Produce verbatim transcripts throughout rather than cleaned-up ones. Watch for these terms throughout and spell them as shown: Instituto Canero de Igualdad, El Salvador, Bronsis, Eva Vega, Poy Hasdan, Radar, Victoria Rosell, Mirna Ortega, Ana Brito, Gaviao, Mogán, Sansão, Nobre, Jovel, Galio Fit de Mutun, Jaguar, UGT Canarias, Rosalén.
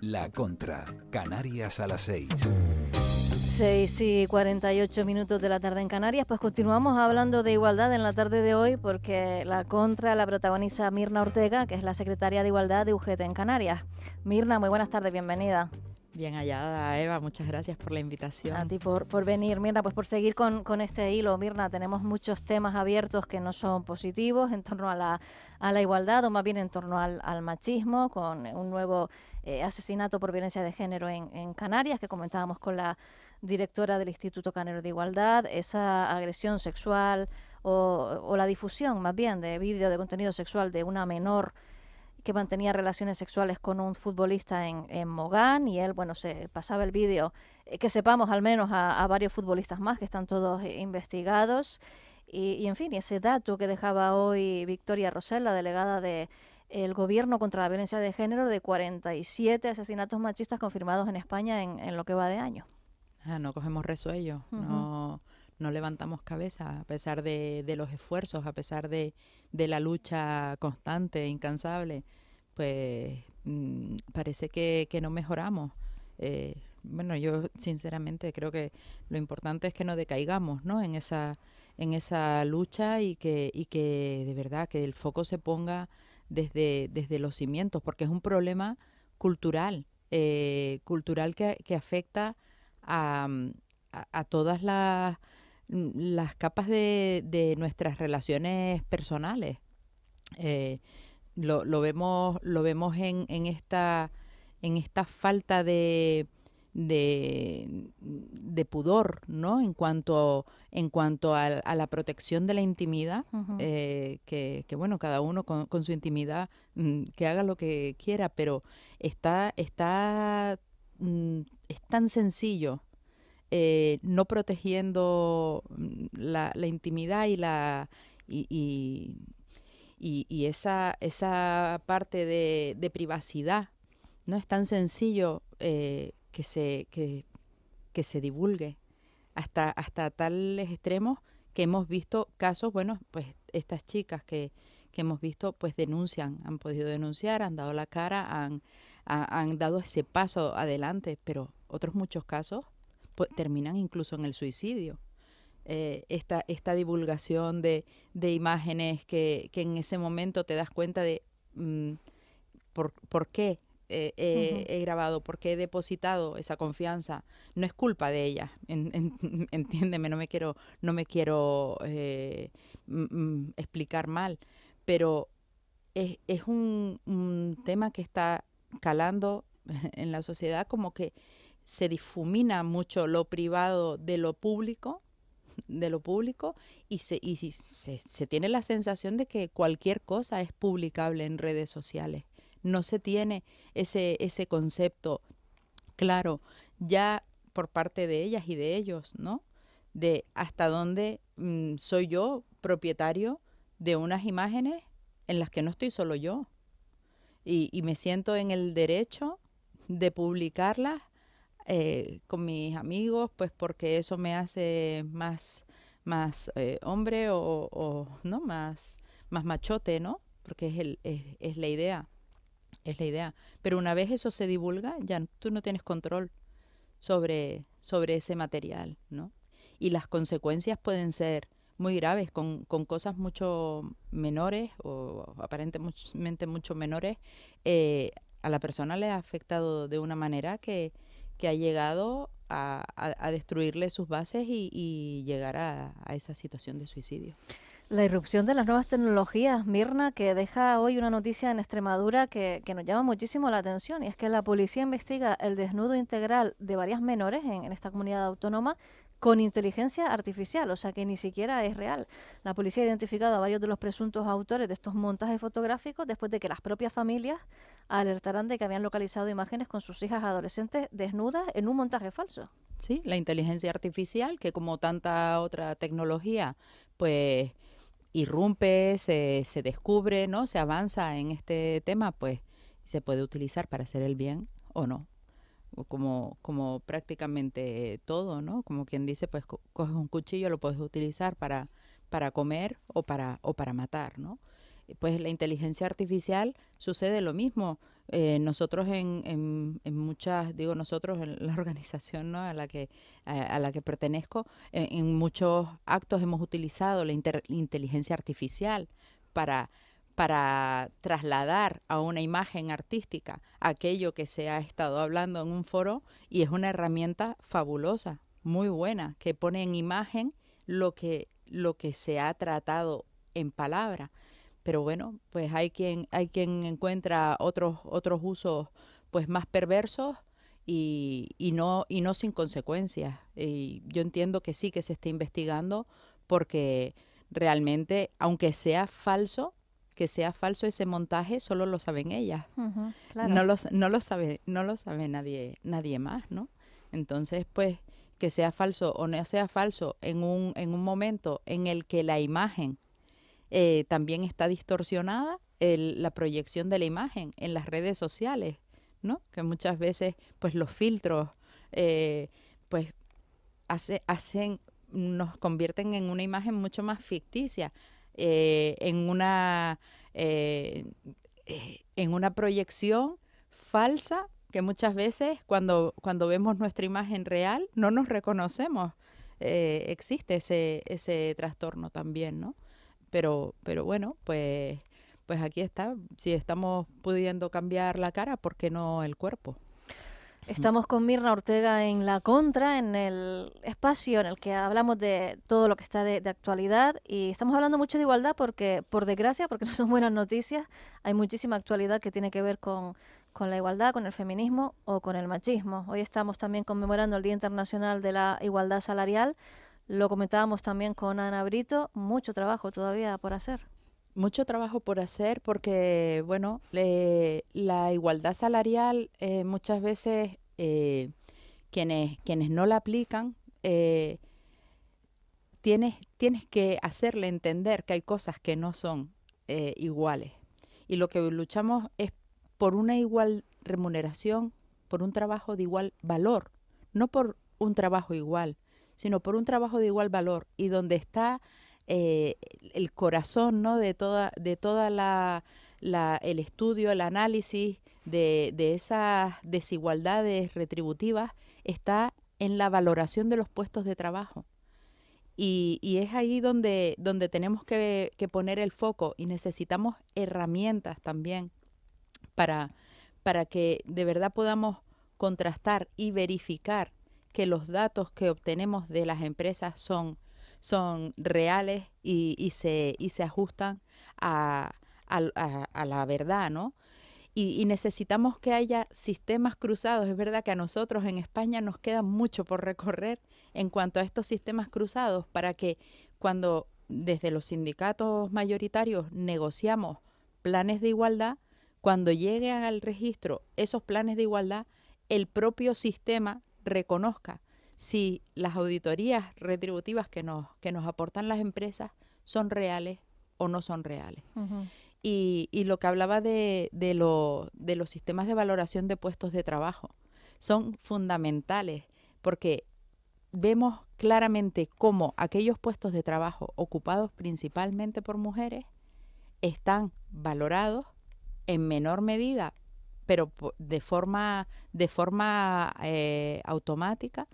La Contra, Canarias a las seis. seis y cuarenta y ocho minutos de la tarde en Canarias. Pues continuamos hablando de igualdad en la tarde de hoy, porque La Contra la protagoniza Mirna Ortega, que es la secretaria de Igualdad de U G T en Canarias. Mirna, muy buenas tardes, bienvenida. Bien hallada, Eva, muchas gracias por la invitación. A ti por, por venir. Mirna, pues por seguir con, con este hilo, Mirna, tenemos muchos temas abiertos que no son positivos en torno a la, a la igualdad, o más bien en torno al, al machismo, con un nuevo eh, asesinato por violencia de género en, en Canarias, que comentábamos con la directora del Instituto Canero de Igualdad, esa agresión sexual o, o la difusión, más bien, de vídeo de contenido sexual de una menor que mantenía relaciones sexuales con un futbolista en, en Mogán, y él, bueno, se pasaba el vídeo, eh, que sepamos al menos a, a varios futbolistas más que están todos eh, investigados, y, y en fin, ese dato que dejaba hoy Victoria Rosell, la delegada del de, Gobierno contra la Violencia de Género, de cuarenta y siete asesinatos machistas confirmados en España en, en lo que va de año. Ah, no cogemos resuello, uh-huh. no... No levantamos cabeza, a pesar de, de los esfuerzos, a pesar de, de la lucha constante, incansable, pues mmm, parece que, que no mejoramos. Eh, bueno, yo sinceramente creo que lo importante es que no decaigamos, ¿no? en esa, en esa lucha, y que, y que de verdad que el foco se ponga desde, desde los cimientos, porque es un problema cultural, eh, cultural que, que afecta a, a, a todas las... las capas de, de nuestras relaciones personales. eh, lo, lo vemos lo vemos en, en esta en esta falta de, de de pudor, ¿no? en cuanto en cuanto a, a la protección de la intimidad. Uh-huh. eh, que, que bueno, cada uno con, con su intimidad, mmm, que haga lo que quiera, pero está está mmm, es tan sencillo. Eh, no protegiendo la, la intimidad y la y, y, y, y esa, esa parte de, de privacidad, no es tan sencillo eh, que se que, que se divulgue hasta hasta tales extremos que hemos visto casos. Bueno, pues estas chicas que, que hemos visto, pues denuncian, han podido denunciar, han dado la cara, han, ha, han dado ese paso adelante, pero otros muchos casos terminan incluso en el suicidio. Eh, esta, esta divulgación de, de imágenes que, que en ese momento te das cuenta de mm, por, por qué eh, eh, uh-huh. he grabado, por qué he depositado esa confianza. No es culpa de ella, en, en, entiéndeme, no me quiero, no me quiero eh, mm, mm, explicar mal, pero es, es un, un tema que está calando en la sociedad, como que se difumina mucho lo privado de lo público, de lo público, y, se, y se, se tiene la sensación de que cualquier cosa es publicable en redes sociales. No se tiene ese, ese concepto claro ya por parte de ellas y de ellos, ¿no? De hasta dónde mmm, soy yo propietario de unas imágenes en las que no estoy solo yo, y, y me siento en el derecho de publicarlas Eh, con mis amigos, pues porque eso me hace más, más eh, hombre o, o no más, más machote, ¿no? Porque es, el, es, es la idea, es la idea. Pero una vez eso se divulga, ya tú no tienes control sobre, sobre ese material, ¿no? Y las consecuencias pueden ser muy graves, con, con cosas mucho menores o aparentemente mucho menores. Eh, a la persona le ha afectado de una manera que que ha llegado a, a, a destruirle sus bases y, y llegar a, a esa situación de suicidio. La irrupción de las nuevas tecnologías, Mirna, que deja hoy una noticia en Extremadura que, que nos llama muchísimo la atención, y es que la policía investiga el desnudo integral de varias menores en, en esta comunidad autónoma con inteligencia artificial, o sea que ni siquiera es real. La policía ha identificado a varios de los presuntos autores de estos montajes fotográficos después de que las propias familias alertaran de que habían localizado imágenes con sus hijas adolescentes desnudas en un montaje falso. Sí, la inteligencia artificial, que como tanta otra tecnología, pues irrumpe, se, se descubre, ¿no? Se avanza en este tema, pues se puede utilizar para hacer el bien o no. Como, como prácticamente todo, ¿no? Como quien dice, pues co coges un cuchillo, lo puedes utilizar para, para comer o para, o para matar, ¿no? Pues la inteligencia artificial sucede lo mismo. Eh, nosotros en, en, en muchas, digo nosotros en la organización, ¿no?, a la que, a, a la que pertenezco, en, en muchos actos hemos utilizado la inter, inteligencia artificial para, para trasladar a una imagen artística aquello que se ha estado hablando en un foro, y es una herramienta fabulosa, muy buena, que pone en imagen lo que, lo que se ha tratado en palabra. Pero bueno, pues hay quien, hay quien encuentra otros, otros usos pues más perversos y, y, no, y no sin consecuencias. Y yo entiendo que sí que se está investigando, porque realmente, aunque sea falso, que sea falso ese montaje, solo lo saben ellas. Uh-huh, claro. No lo, no lo sabe, no lo sabe nadie, nadie más, ¿no? Entonces, pues, que sea falso o no sea falso en un, en un momento en el que la imagen Eh, también está distorsionada, el, la proyección de la imagen en las redes sociales, ¿no? Que muchas veces, pues, los filtros, eh, pues, hace, hacen, nos convierten en una imagen mucho más ficticia, eh, en una, eh, en una proyección falsa que muchas veces, cuando, cuando vemos nuestra imagen real, no nos reconocemos. Eh, existe ese, ese trastorno también, ¿no? Pero, pero bueno, pues, pues aquí está. Si estamos pudiendo cambiar la cara, ¿por qué no el cuerpo? Estamos con Mirna Ortega en La Contra, en el espacio en el que hablamos de todo lo que está de, de actualidad, y estamos hablando mucho de igualdad porque, por desgracia, porque no son buenas noticias, hay muchísima actualidad que tiene que ver con, con la igualdad, con el feminismo o con el machismo. Hoy estamos también conmemorando el Día Internacional de la Igualdad Salarial. Lo comentábamos también con Ana Brito, mucho trabajo todavía por hacer. Mucho trabajo por hacer porque, bueno, le, la igualdad salarial eh, muchas veces eh, quienes, quienes no la aplican, eh, tienes, tienes que hacerle entender que hay cosas que no son eh, iguales. Y lo que luchamos es por una igual remuneración, por un trabajo de igual valor, no por un trabajo igual, sino por un trabajo de igual valor, y donde está eh, el corazón, ¿no?, de toda, de toda la, la, el estudio, el análisis de, de esas desigualdades retributivas, está en la valoración de los puestos de trabajo. Y, y es ahí donde, donde tenemos que, que poner el foco, y necesitamos herramientas también para, para que de verdad podamos contrastar y verificar que los datos que obtenemos de las empresas son, son reales y, y, se, y se ajustan a, a, a, a la verdad, ¿no? Y, y necesitamos que haya sistemas cruzados. Es verdad que a nosotros en España nos queda mucho por recorrer en cuanto a estos sistemas cruzados, para que cuando desde los sindicatos mayoritarios negociamos planes de igualdad, cuando lleguen al registro esos planes de igualdad, el propio sistema reconozca si las auditorías retributivas que nos, que nos aportan las empresas son reales o no son reales. Uh-huh. y, y lo que hablaba de, de, lo, de los sistemas de valoración de puestos de trabajo son fundamentales, porque vemos claramente cómo aquellos puestos de trabajo ocupados principalmente por mujeres están valorados en menor medida, pero de forma, de forma eh, automática,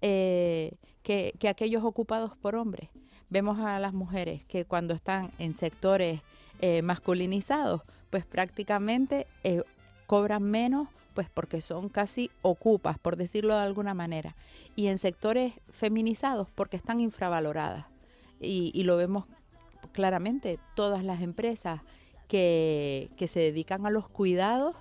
eh, que, que aquellos ocupados por hombres. Vemos a las mujeres que cuando están en sectores eh, masculinizados, pues prácticamente eh, cobran menos, pues porque son casi ocupas, por decirlo de alguna manera. Y en sectores feminizados, porque están infravaloradas. Y, y lo vemos claramente, todas las empresas que, que se dedican a los cuidados,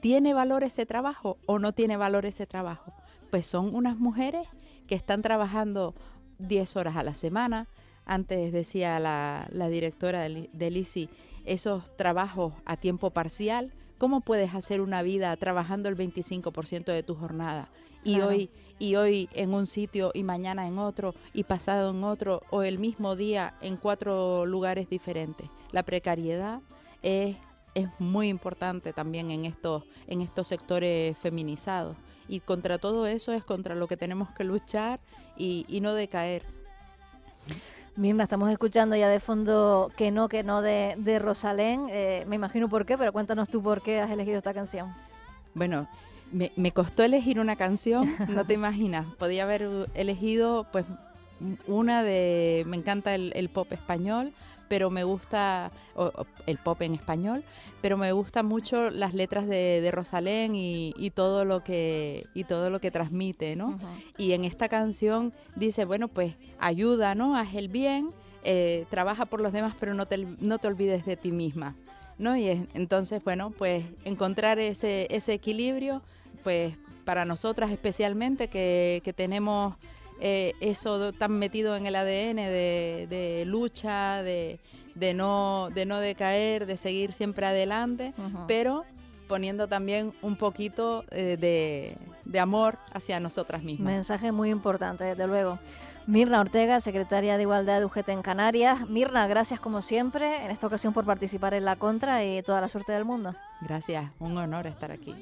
¿tiene valor ese trabajo o no tiene valor ese trabajo? Pues son unas mujeres que están trabajando diez horas a la semana. Antes decía la, la directora del I C I, esos trabajos a tiempo parcial, ¿cómo puedes hacer una vida trabajando el veinticinco por ciento de tu jornada? Y, claro. hoy, y hoy en un sitio y mañana en otro y pasado en otro, o el mismo día en cuatro lugares diferentes. La precariedad es... es muy importante también en estos, en estos sectores feminizados. Y contra todo eso es contra lo que tenemos que luchar y, y no decaer. Mirna, estamos escuchando ya de fondo Que no, que no de, de Rosalén. Eh, me imagino por qué, pero cuéntanos tú por qué has elegido esta canción. Bueno, me, me costó elegir una canción, no te imaginas. Podía haber elegido pues una de... Me encanta el, el pop español, pero me gusta... O, o, el pop en español, pero me gustan mucho las letras de, de Rosalén y, y, todo lo que, y todo lo que transmite, ¿no? Uh-huh. Y en esta canción dice, bueno, pues ayuda, ¿no? Haz el bien, eh, trabaja por los demás, pero no te, no te olvides de ti misma, ¿no? Y es, entonces, bueno, pues encontrar ese, ese equilibrio, pues para nosotras especialmente, que, que tenemos eh, eso tan metido en el A D N de, de lucha, de, de, no, de no decaer, de seguir siempre adelante, uh-huh. pero poniendo también un poquito eh, de, de amor hacia nosotras mismas. Mensaje muy importante, desde luego. Mirna Ortega, secretaria de Igualdad de U G T en Canarias. Mirna, gracias como siempre, en esta ocasión por participar en La Contra, y toda la suerte del mundo. Gracias, un honor estar aquí.